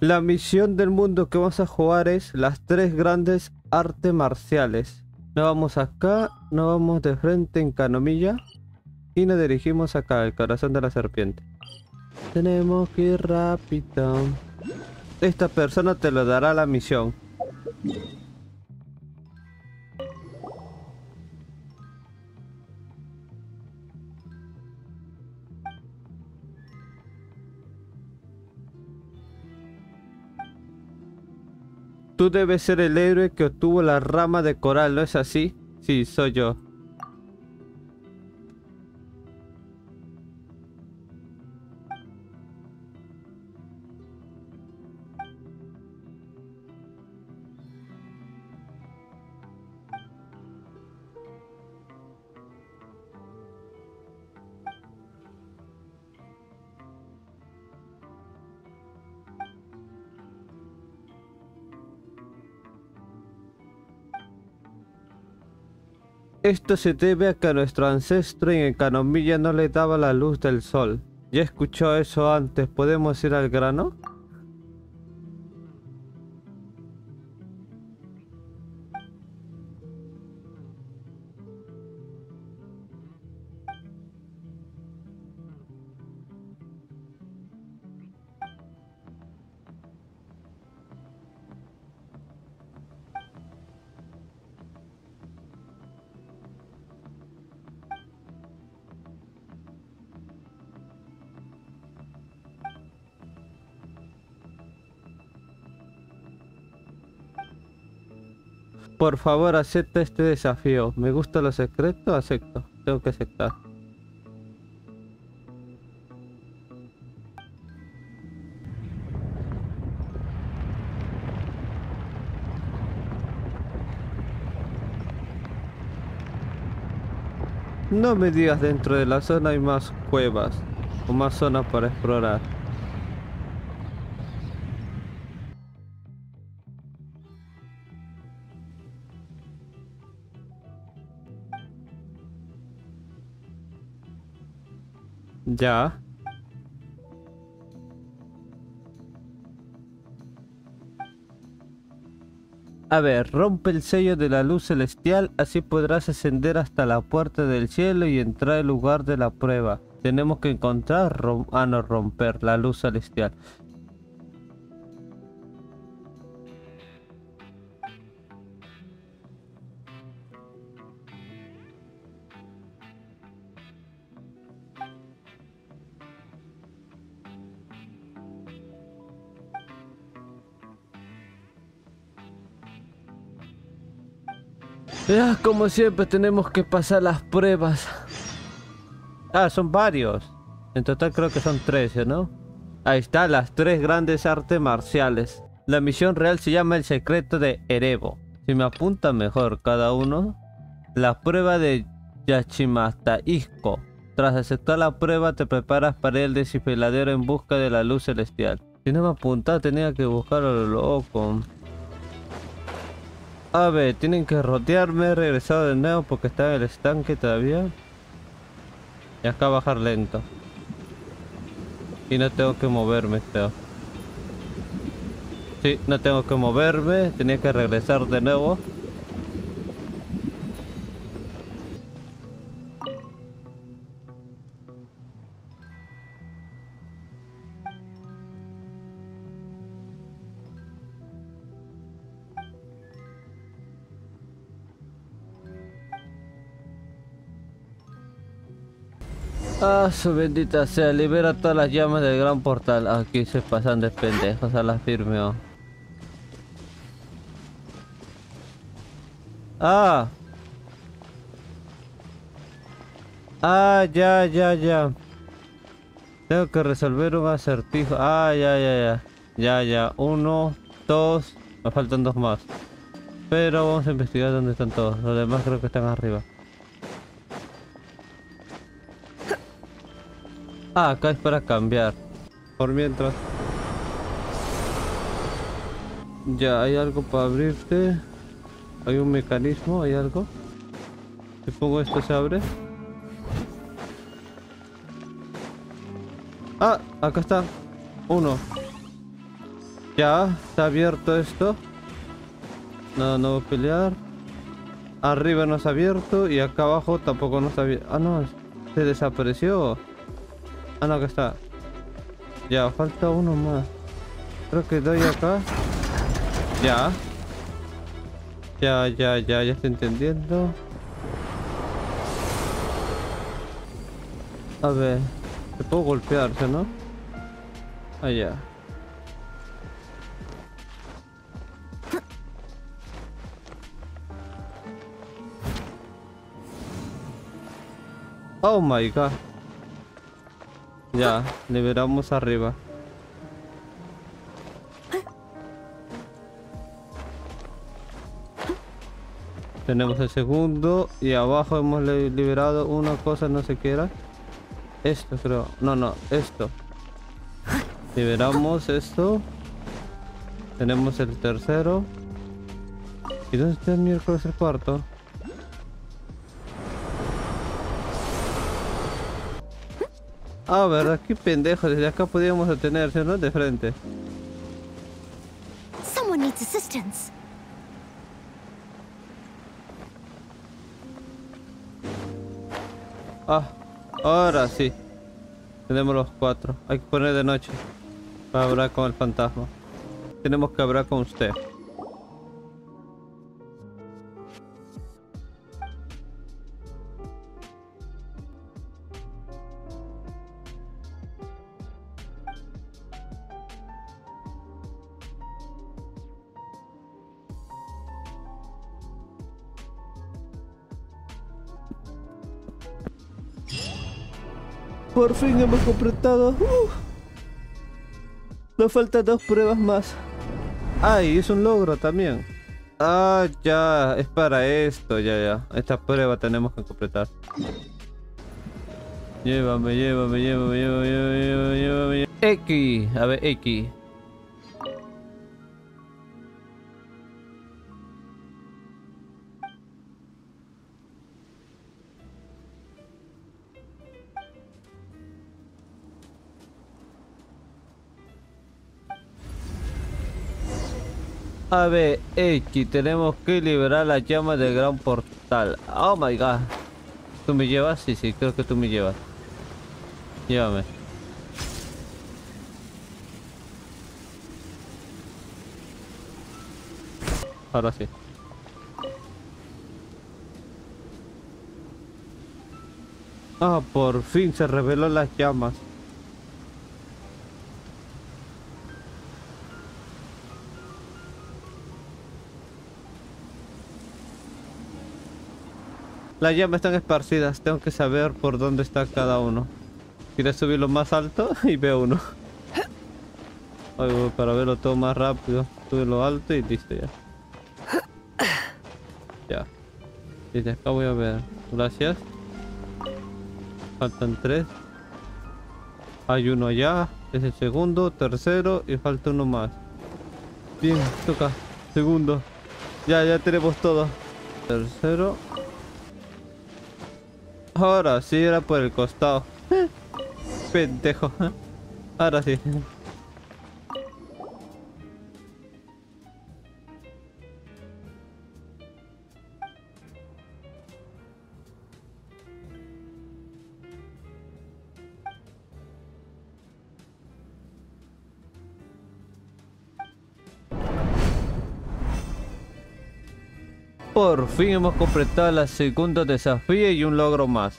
La misión del mundo que vamos a jugar es las tres grandes artes marciales. Nos vamos acá, nos vamos de frente en Enkanomiya y nos dirigimos acá, el corazón de la serpiente. Tenemos que ir rápido. Esta persona te lo dará la misión. Tú debes ser el héroe que obtuvo la rama de coral, ¿no es así? Sí, soy yo. Esto se debe a que nuestro ancestro en Enkanomiya no le daba la luz del sol. Ya escuchó eso antes, ¿podemos ir al grano? Por favor, acepta este desafío. Me gusta lo secreto, acepto. Tengo que aceptar. No me digas, dentro de la zona hay más cuevas o más zonas para explorar. Ya. A ver, rompe el sello de la luz celestial, así podrás ascender hasta la puerta del cielo y entrar al lugar de la prueba. Tenemos que encontrar, romper la luz celestial. Como siempre tenemos que pasar las pruebas. Ah, son varios. En total creo que son 13, ¿no? Ahí está, las tres grandes artes marciales. La misión real se llama El secreto de Erevo. Si me apunta mejor cada uno. La prueba de Yachimataisco. Tras aceptar la prueba te preparas para el desfiladero en busca de la luz celestial. Si no me apuntaba tenía que buscar a lo loco. A ver, tienen que rodearme, he regresado de nuevo porque está en el estanque todavía. Y acá bajar lento. Y no tengo que moverme, creo. Sí, no tengo que moverme, tenía que regresar de nuevo. Ah, su bendita sea, libera todas las llamas del gran portal. Aquí se pasan de pendejos a las firme. Oh. Ah. Ah, ya. Tengo que resolver un acertijo. Ah, ya. 1, 2. Me faltan 2 más. Pero vamos a investigar dónde están todos. Los demás creo que están arriba. Ah, acá es para cambiar. Por mientras. Ya, hay algo para abrirte. Hay un mecanismo, hay algo. Si pongo esto se abre. Ah, acá está. 1. Ya, está abierto esto. No, no voy a pelear. Arriba no se ha abierto y acá abajo tampoco no está abierto. Ah, no, se desapareció. Ah, no, que está. Ya, falta uno más. Creo que doy acá. Ya. Ya estoy entendiendo. A ver, te puedo golpearse, ¿no? Allá. Oh my god. Ya, liberamos arriba. Tenemos el segundo. Y abajo hemos liberado una cosa, no sé qué era. Esto creo. No, esto. Liberamos esto. Tenemos el tercero. ¿Y dónde está el miércoles el cuarto? Ah, verdad, qué pendejo, desde acá podíamos detenerse, ¿no? De frente. Someone needs assistance. Ah, ahora sí. Tenemos los cuatro. Hay que poner de noche para hablar con el fantasma. Tenemos que hablar con usted. Por fin hemos completado. Nos faltan 2 pruebas más. Ay, es un logro también. Ah, ya, es para esto, ya. Esta prueba tenemos que completar. Llévame. X, a ver, X. A ver, X, tenemos que liberar las llamas del gran portal. Oh my god. ¿Tú me llevas? Sí, creo que tú me llevas. Llévame. Ahora sí. Ah, por fin se reveló las llamas. Las llamas están esparcidas, tengo que saber por dónde está cada uno. Quiero subirlo más alto y veo uno. Ay, voy para verlo todo más rápido. Sube lo alto y listo ya. Ya. Desde acá voy a ver. Gracias. Faltan 3. Hay uno allá. Es el segundo, tercero y falta uno más. Bien, toca. Segundo. Ya tenemos todo. Tercero. Ahora sí, era por el costado. Pendejo. Ahora sí. Por fin hemos completado la segunda desafío y un logro más.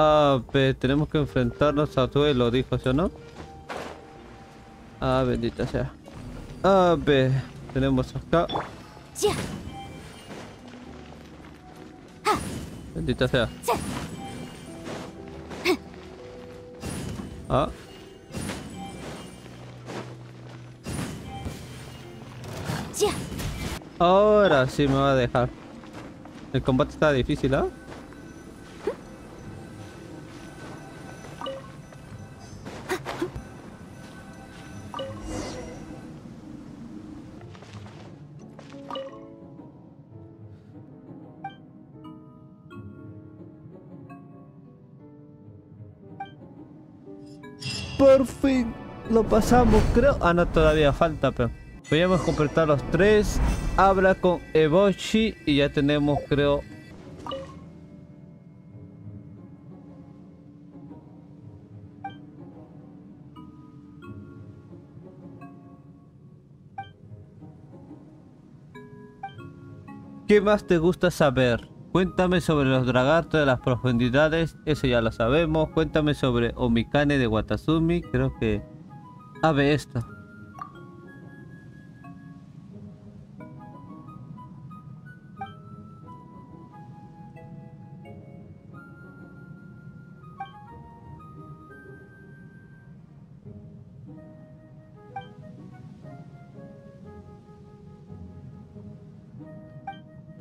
A ver, tenemos que enfrentarnos a duelo, dijo, ¿sí o no? Ah, bendita sea. A ver, tenemos acá. Bendita sea. Ah. Ahora sí me va a dejar. El combate está difícil, ¿ah? ¿Eh? Por fin lo pasamos, creo. Ah, no, todavía falta, pero podríamos completar los tres. Habla con Eboshi y ya tenemos, creo. ¿Qué más te gusta saber? Cuéntame sobre los dragartos de las profundidades, eso ya lo sabemos. Cuéntame sobre Omikane de Watasumi, creo que... A ver esta.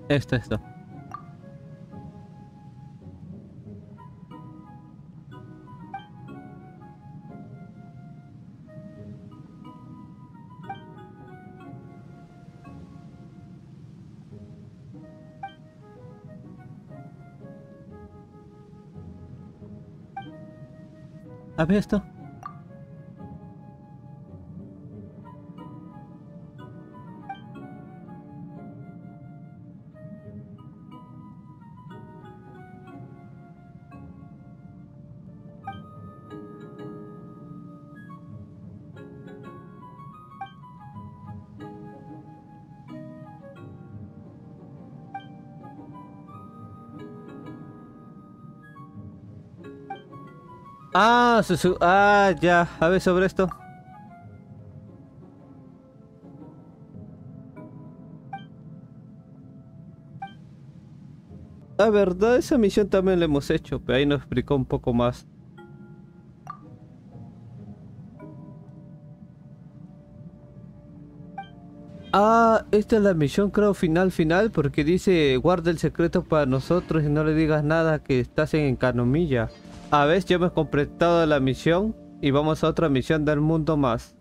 Esto. A ver esto. Ah, ya, a ver sobre esto. La verdad, esa misión también la hemos hecho, pero ahí nos explicó un poco más. Ah, esta es la misión, creo, final, porque dice, guarda el secreto para nosotros y no le digas nada que estás en Enkanomiya. A ver, ya hemos completado la misión y vamos a otra misión del mundo más.